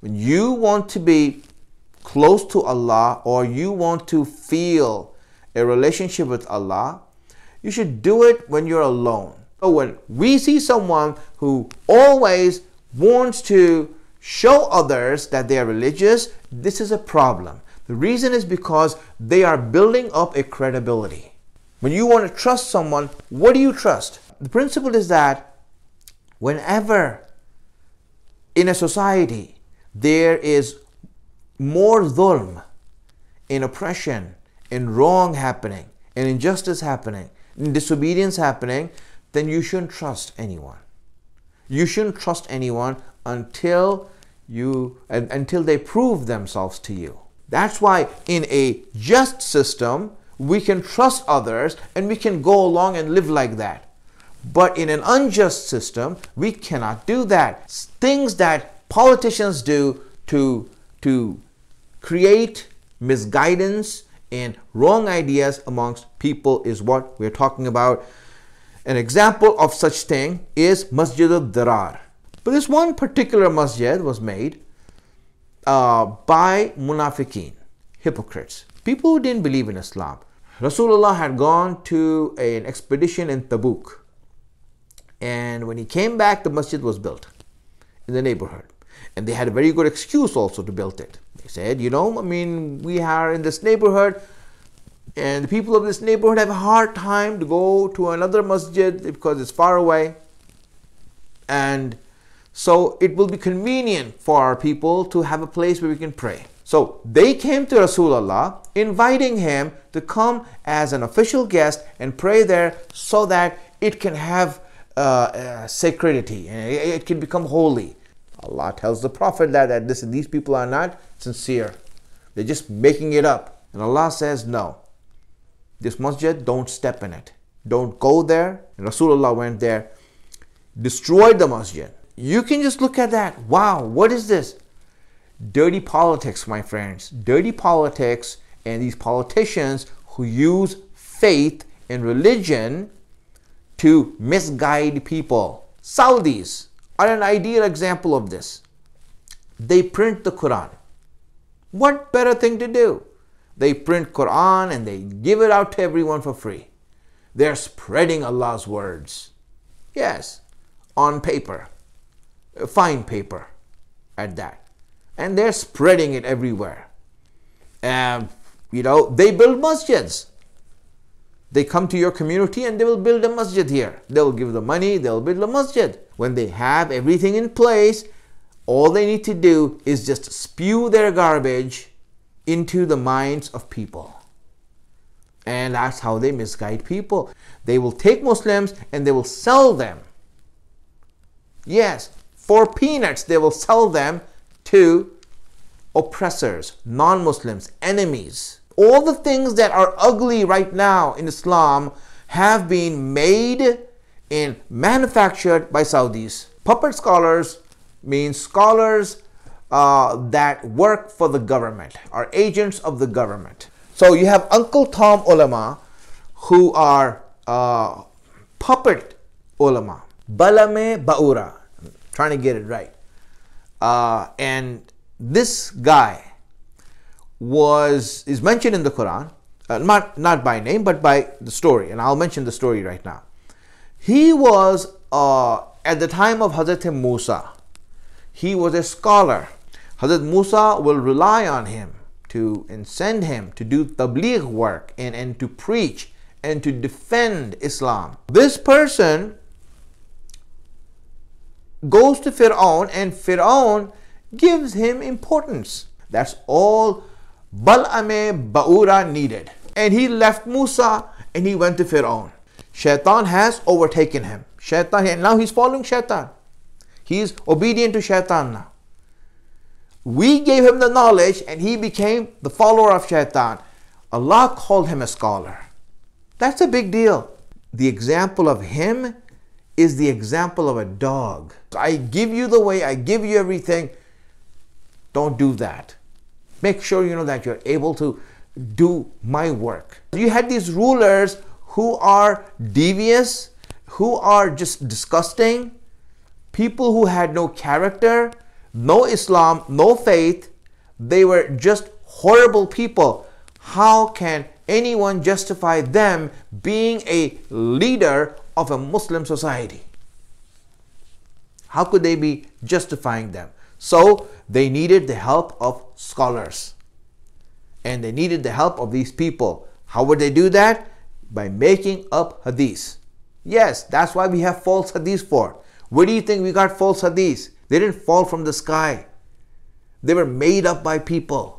When you want to be close to Allah or you want to feel a relationship with Allah, you should do it when you're alone. So when we see someone who always wants to show others that they are religious, this is a problem. The reason is because they are building up a credibility. When you want to trust someone, what do you trust? The principle is that whenever in a society there is more dhulm, in oppression, in wrong happening, in injustice happening, in disobedience happening, then you shouldn't trust anyone. You shouldn't trust anyone until they prove themselves to you. That's why in a just system, we can trust others and we can go along and live like that. But in an unjust system, we cannot do that. Things that politicians do to create misguidance and wrong ideas amongst people is what we're talking about. An example of such thing is Masjid al-Dharar. But this one particular masjid was made by munafiqeen, hypocrites, people who didn't believe in Islam. Rasulullah had gone to an expedition in Tabuk. And when he came back, the masjid was built in the neighborhood. And they had a very good excuse also to build it. They said, you know, I mean, we are in this neighborhood and the people of this neighborhood have a hard time to go to another masjid because it's far away. And so it will be convenient for our people to have a place where we can pray. So they came to Rasulullah, inviting him to come as an official guest and pray there so that it can have sacredity, it can become holy. Allah tells the Prophet that these people are not sincere. They're just making it up. And Allah says, no, this masjid, don't step in it. Don't go there. And Rasulullah went there, destroyed the masjid. You can just look at that. Wow, what is this? Dirty politics, my friends. Dirty politics and these politicians who use faith and religion to misguide people. Saudis are an ideal example of this. They print the Quran. What better thing to do? They print Quran and they give it out to everyone for free. They're spreading Allah's words. Yes, on paper, fine paper at that. And they're spreading it everywhere. And you know, they build masjids. They come to your community and they will build a masjid here. They will give the money, they will build a masjid. When they have everything in place, all they need to do is just spew their garbage into the minds of people. And that's how they misguide people. They will take Muslims and they will sell them. Yes, for peanuts they will sell them to oppressors, non-Muslims, enemies. All the things that are ugly right now in Islam have been made and manufactured by Saudis. Puppet scholars means scholars that work for the government, are agents of the government. So you have Uncle Tom ulama who are puppet ulama. Bal'am Ba'ura, I'm trying to get it right. And this guy is mentioned in the Quran, not by name, but by the story. And I'll mention the story right now. He was, at the time of Hazrat Musa, he was a scholar. Hazrat Musa will rely on him and send him to do tabligh work and to preach and to defend Islam. This person goes to Fir'aun and Fir'aun gives him importance. That's all Bal'am Ba'ura needed. And he left Musa and he went to Fir'aun. Shaitan has overtaken him. Shaitan, and now he's following Shaitan. He is obedient to Shaitan now. We gave him the knowledge and he became the follower of Shaitan. Allah called him a scholar. That's a big deal. The example of him is the example of a dog. I give you the way, I give you everything. Don't do that. Make sure you know that you're able to do my work. You had these rulers who are devious, who are just disgusting, people who had no character, no Islam, no faith. They were just horrible people. How can anyone justify them being a leader of a Muslim society? How could they be justifying them? So they needed the help of scholars. And they needed the help of these people. How would they do that? By making up hadiths. Yes, that's why we have false hadiths for. Where do you think we got false hadiths? They didn't fall from the sky. They were made up by people.